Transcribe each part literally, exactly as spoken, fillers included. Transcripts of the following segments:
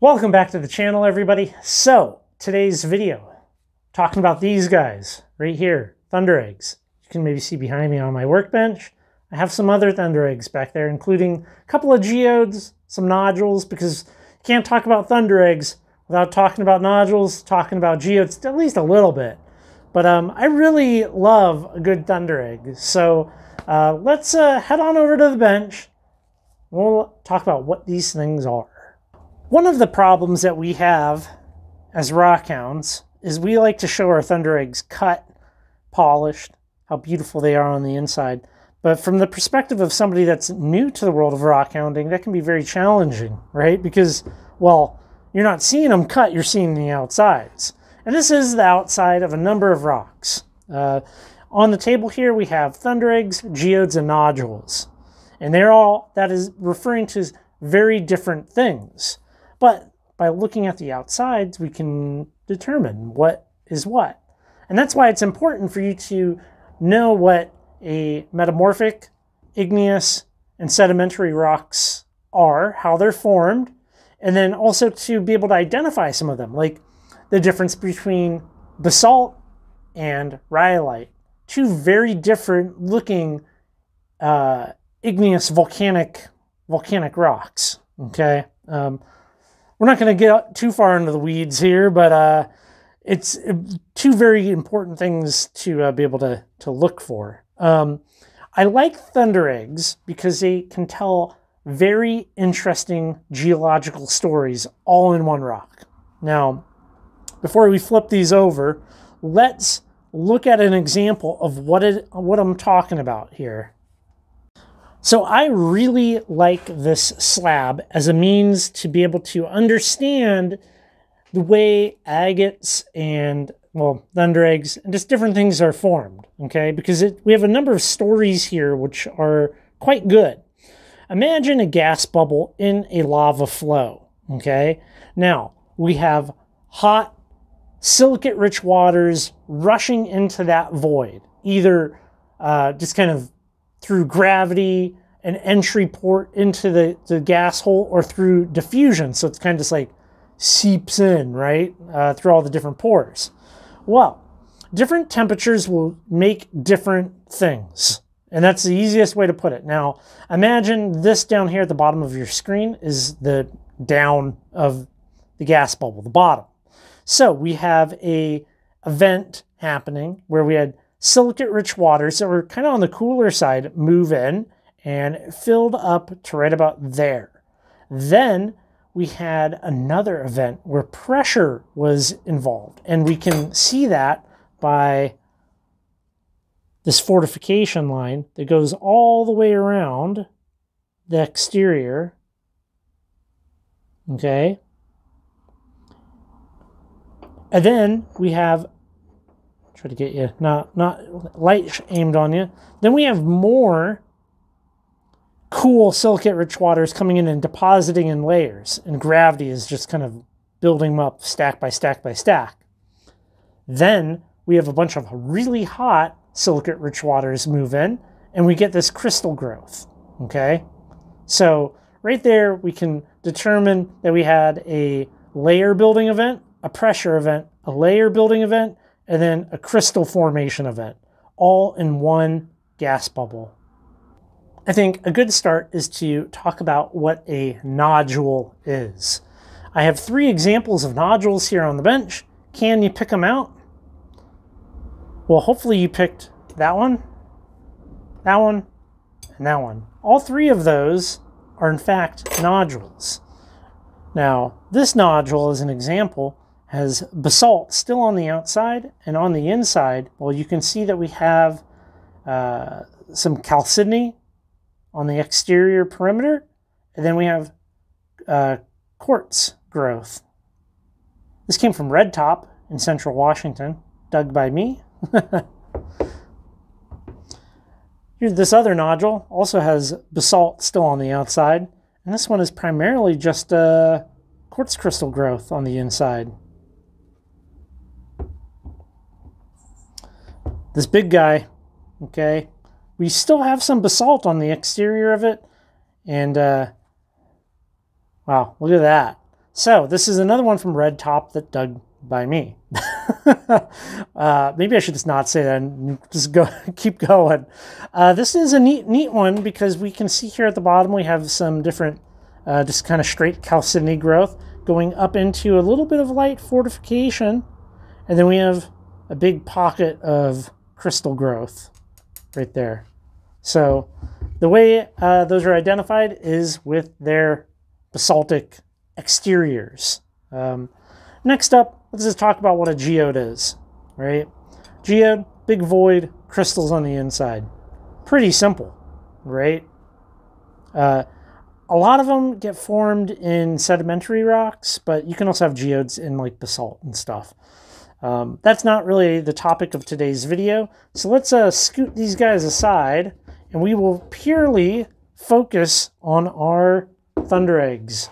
Welcome back to the channel, everybody. So today's video, talking about these guys right here, Thundereggs. You can maybe see behind me on my workbench. I have some other Thundereggs back there, including a couple of geodes, some nodules, because you can't talk about Thundereggs without talking about nodules, talking about geodes, at least a little bit. But um, I really love a good Thunderegg. So uh, let's uh, head on over to the bench. We'll talk about what these things are. One of the problems that we have as rockhounds is we like to show our Thundereggs cut, polished, how beautiful they are on the inside. But from the perspective of somebody that's new to the world of rockhounding, that can be very challenging, right? Because, well, you're not seeing them cut, you're seeing the outsides. And this is the outside of a number of rocks. Uh, on the table here, we have Thundereggs, geodes, and nodules. And they're all, that is referring to very different things. But by looking at the outsides, we can determine what is what. And that's why it's important for you to know what a metamorphic, igneous, and sedimentary rocks are, how they're formed, and then also to be able to identify some of them, like the difference between basalt and rhyolite, two very different looking uh, igneous volcanic, volcanic rocks, okay? Um, We're not going to get too far into the weeds here, but uh, it's two very important things to uh, be able to, to look for. Um, I like Thundereggs because they can tell very interesting geological stories all in one rock. Now, before we flip these over, let's look at an example of what, it, what I'm talking about here. So I really like this slab as a means to be able to understand the way agates and, well, Thundereggs and just different things are formed, okay? Because it, we have a number of stories here which are quite good. Imagine a gas bubble in a lava flow, okay? Now, we have hot, silicate-rich waters rushing into that void, either uh, just kind of through gravity, an entry port into the, the gas hole, or through diffusion. So it's kind of just like seeps in, right? Uh, through all the different pores. Well, different temperatures will make different things. And that's the easiest way to put it. Now, imagine this down here at the bottom of your screen is the down of the gas bubble, the bottom. So we have a event happening where we had silicate-rich waters that were kind of on the cooler side move in and filled up to right about there. Then we had another event where pressure was involved, and we can see that by this fortification line that goes all the way around the exterior, okay? And then we have try to get you, not, not light aimed on you. Then we have more cool silicate-rich waters coming in and depositing in layers, and gravity is just kind of building them up stack by stack by stack. Then we have a bunch of really hot silicate-rich waters move in, and we get this crystal growth, okay? So right there, we can determine that we had a layer building event, a pressure event, a layer building event, and then a crystal formation event, all in one gas bubble. I think a good start is to talk about what a nodule is. I have three examples of nodules here on the bench. Can you pick them out? Well, hopefully you picked that one, that one, and that one. All three of those are in fact nodules. Now, this nodule is an example has basalt still on the outside, and on the inside, well, you can see that we have uh, some chalcedony on the exterior perimeter, and then we have uh, quartz growth. This came from Red Top in central Washington, dug by me. Here's this other nodule, also has basalt still on the outside, and this one is primarily just uh, quartz crystal growth on the inside. This big guy, okay, we still have some basalt on the exterior of it, and uh, wow, look at that. So this is another one from Red Top that dug by me. uh, maybe I should just not say that and just go keep going. Uh, this is a neat, neat one because we can see here at the bottom we have some different uh, just kind of straight chalcedony growth going up into a little bit of light fortification, and then we have a big pocket of crystal growth right there. So the way uh, those are identified is with their basaltic exteriors. Um, next up, let's just talk about what a geode is, right? Geode, big void, crystals on the inside. Pretty simple, right? Uh, a lot of them get formed in sedimentary rocks, but you can also have geodes in like basalt and stuff. Um, that's not really the topic of today's video, so let's uh, scoot these guys aside, and we will purely focus on our Thundereggs,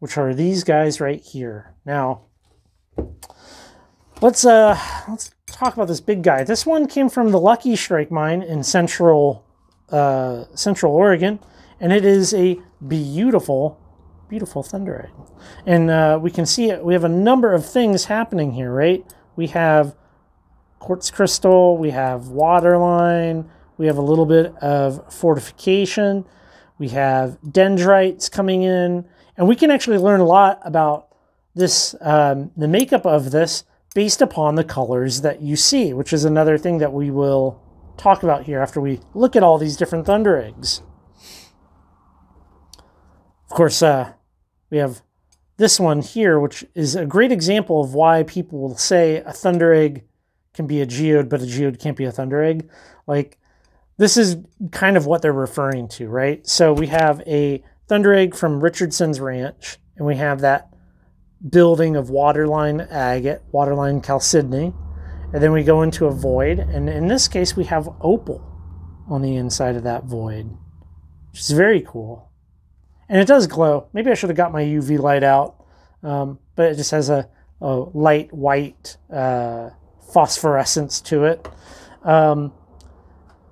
which are these guys right here. Now, let's uh, let's talk about this big guy. This one came from the Lucky Strike Mine in central uh, Central Oregon, and it is a beautiful. Beautiful Thunderegg. And uh, we can see it. We have a number of things happening here, right? We have quartz crystal, we have waterline, we have a little bit of fortification, we have dendrites coming in, and we can actually learn a lot about this, um, the makeup of this based upon the colors that you see, which is another thing that we will talk about here after we look at all these different Thundereggs. Of course, uh, we have this one here, which is a great example of why people will say a Thunderegg can be a geode, but a geode can't be a Thunderegg. Like, this is kind of what they're referring to, right? So we have a Thunderegg from Richardson's Ranch, and we have that building of waterline agate, waterline chalcedony, and then we go into a void, and in this case, we have opal on the inside of that void, which is very cool. And it does glow. Maybe I should have got my U V light out, um, but it just has a, a light white uh, phosphorescence to it. Um,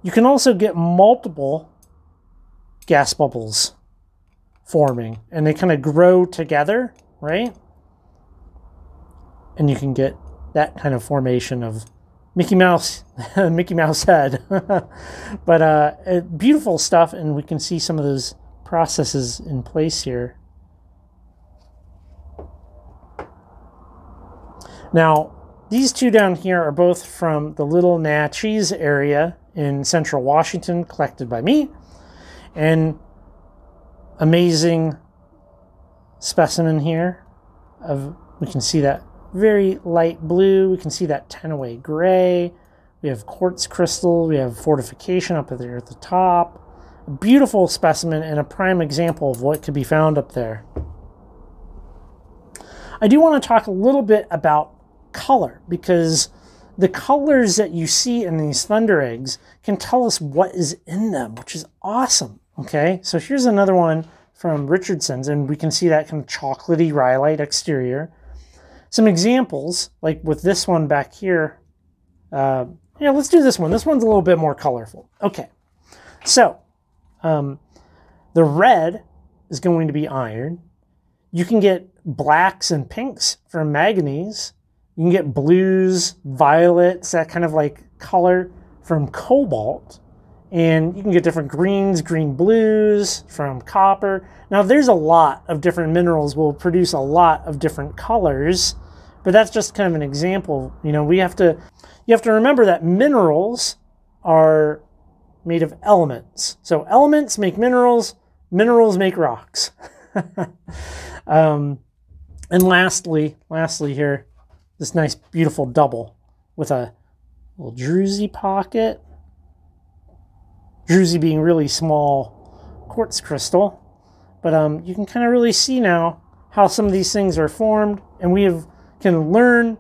you can also get multiple gas bubbles forming, and they kind of grow together, right? And you can get that kind of formation of Mickey Mouse, Mickey Mouse head. But uh, it, beautiful stuff, and we can see some of those processes in place here. Now, these two down here are both from the Little Natchez area in central Washington, collected by me, and amazing specimen here of, we can see that very light blue, we can see that ten away gray, we have quartz crystal, we have fortification up there at the top. A beautiful specimen and a prime example of what could be found up there. I do want to talk a little bit about color, because the colors that you see in these Thundereggs can tell us what is in them, which is awesome. Okay, so here's another one from Richardson's, and we can see that kind of chocolatey rhyolite exterior. Some examples, like with this one back here. Uh, yeah, let's do this one. This one's a little bit more colorful. Okay, so Um, the red is going to be iron. You can get blacks and pinks from manganese. You can get blues, violets, that kind of like color from cobalt. And you can get different greens, green blues from copper. Now there's a lot of different minerals will produce a lot of different colors, but that's just kind of an example. You know, we have to, you have to remember that minerals are made of elements. So elements make minerals, minerals make rocks. um, and lastly, lastly here, this nice beautiful double with a little druzy pocket. Druzy being really small quartz crystal. But um, you can kind of really see now how some of these things are formed, and we have, can learn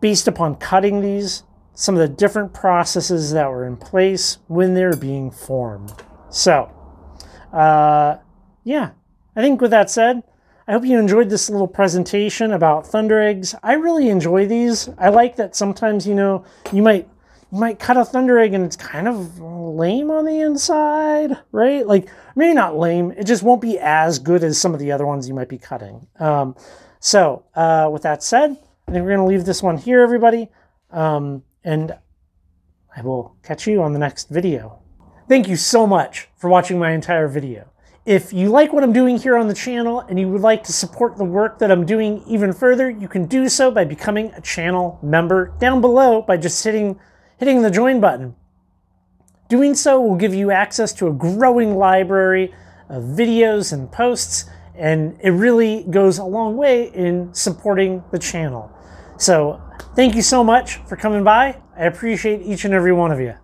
based upon cutting these some of the different processes that were in place when they're being formed. So, uh, yeah, I think with that said, I hope you enjoyed this little presentation about Thundereggs. I really enjoy these. I like that sometimes, you know, you might might cut a Thunderegg and it's kind of lame on the inside, right? Like, maybe not lame, it just won't be as good as some of the other ones you might be cutting. Um, so uh, with that said, I think we're going to leave this one here, everybody. Um, and I will catch you on the next video. Thank you so much for watching my entire video. If you like what I'm doing here on the channel and you would like to support the work that I'm doing even further, you can do so by becoming a channel member down below by just hitting, hitting the join button. Doing so will give you access to a growing library of videos and posts, and it really goes a long way in supporting the channel. So thank you so much for coming by. I appreciate each and every one of you.